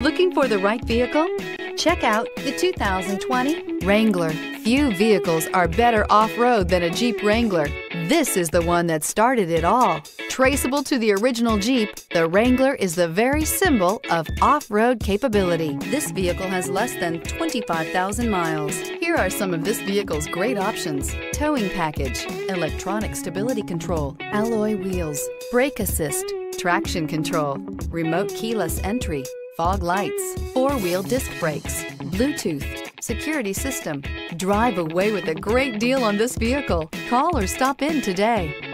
Looking for the right vehicle? Check out the 2020 Wrangler. Few vehicles are better off-road than a Jeep Wrangler. This is the one that started it all. Traceable to the original Jeep, the Wrangler is the very symbol of off-road capability. This vehicle has less than 25,000 miles. Here are some of this vehicle's great options: towing package, electronic stability control, alloy wheels, brake assist, traction control, remote keyless entry, fog lights, four-wheel disc brakes, Bluetooth, security system. Drive away with a great deal on this vehicle. Call or stop in today.